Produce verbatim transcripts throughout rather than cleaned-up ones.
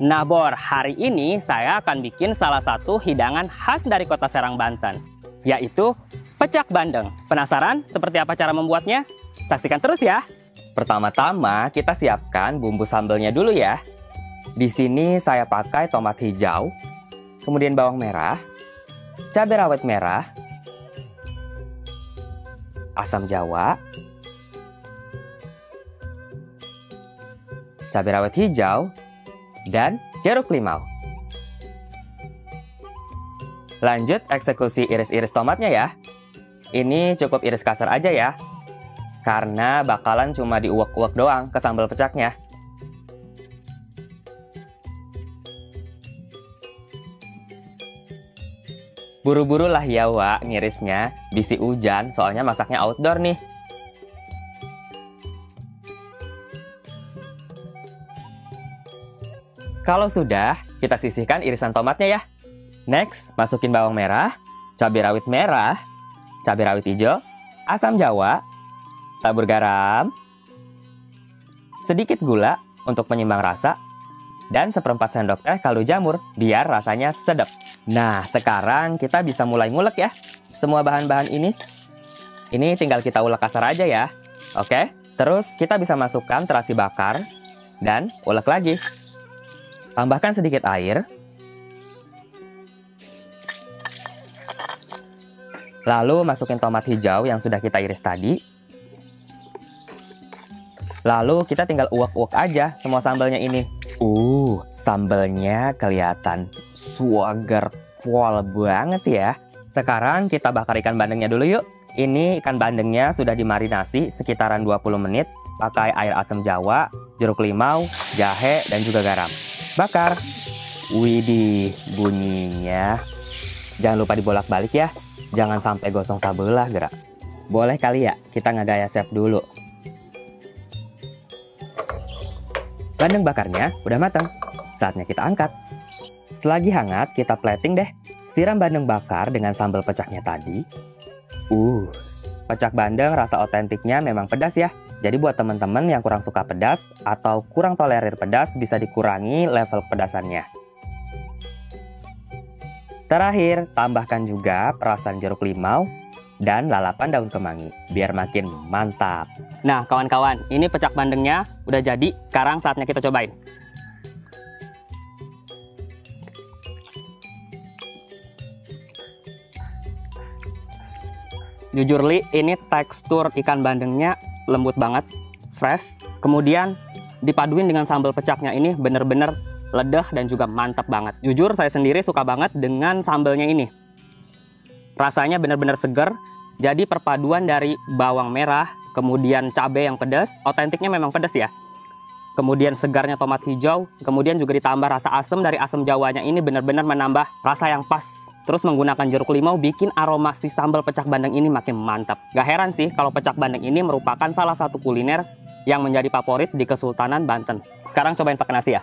Nah Bor, hari ini saya akan bikin salah satu hidangan khas dari kota Serang, Banten, yaitu pecak bandeng. Penasaran seperti apa cara membuatnya? Saksikan terus ya. Pertama-tama kita siapkan bumbu sambalnya dulu ya. Di sini saya pakai tomat hijau, kemudian bawang merah, cabai rawit merah, asam jawa, cabai rawit hijau, dan jeruk limau. Lanjut eksekusi iris-iris tomatnya ya. Ini cukup iris kasar aja ya, karena bakalan cuma diuak-uak doang ke sambal pecaknya. Buru-buru lah ya Wak ngirisnya, bisi hujan soalnya masaknya outdoor nih. Kalau sudah, kita sisihkan irisan tomatnya ya. Next, masukin bawang merah, cabai rawit merah, cabai rawit hijau, asam jawa, tabur garam, sedikit gula untuk penyimbang rasa, dan seperempat sendok teh kaldu jamur biar rasanya sedap. Nah, sekarang kita bisa mulai ngulek ya semua bahan-bahan ini. Ini tinggal kita ulek kasar aja ya. Oke, terus kita bisa masukkan terasi bakar dan ulek lagi. Tambahkan sedikit air, lalu masukin tomat hijau yang sudah kita iris tadi. Lalu kita tinggal uak-uak aja semua sambalnya ini. Uh, sambalnya kelihatan suagerpol banget ya. Sekarang kita bakar ikan bandengnya dulu yuk. Ini ikan bandengnya sudah dimarinasi sekitaran dua puluh menit pakai air asam jawa, jeruk limau, jahe, dan juga garam. Bakar. Widih, bunyinya. Jangan lupa dibolak-balik ya. Jangan sampai gosong sabelah gerak. Boleh kali ya kita ngegaya chef dulu. Bandeng bakarnya udah matang. Saatnya kita angkat. Selagi hangat kita plating deh. Siram bandeng bakar dengan sambal pecaknya tadi. Uh, pecak bandeng rasa otentiknya memang pedas ya. Jadi buat teman-teman yang kurang suka pedas atau kurang tolerir pedas bisa dikurangi level pedasannya. Terakhir, tambahkan juga perasan jeruk limau dan lalapan daun kemangi biar makin mantap. Nah kawan-kawan, ini pecak bandengnya udah jadi. Sekarang saatnya kita cobain. Jujur Li, ini tekstur ikan bandengnya lembut banget, fresh. Kemudian dipaduin dengan sambal pecaknya ini bener-bener ledah dan juga mantap banget. Jujur saya sendiri suka banget dengan sambalnya ini. Rasanya bener-bener seger. Jadi perpaduan dari bawang merah, kemudian cabai yang pedas, otentiknya memang pedas ya. Kemudian segarnya tomat hijau, kemudian juga ditambah rasa asam dari asam jawanya ini bener-bener menambah rasa yang pas. Terus menggunakan jeruk limau bikin aroma si sambal pecak bandeng ini makin mantap. Gak heran sih kalau pecak bandeng ini merupakan salah satu kuliner yang menjadi favorit di Kesultanan Banten. Sekarang cobain pakai nasi ya.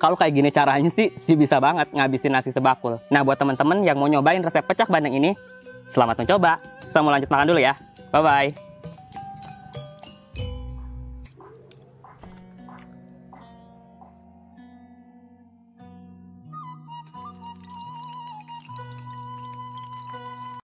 Kalau kayak gini caranya sih, sih bisa banget ngabisin nasi sebakul. Nah buat teman-teman yang mau nyobain resep pecak bandeng ini, selamat mencoba. Saya mau lanjut makan dulu ya. Bye-bye.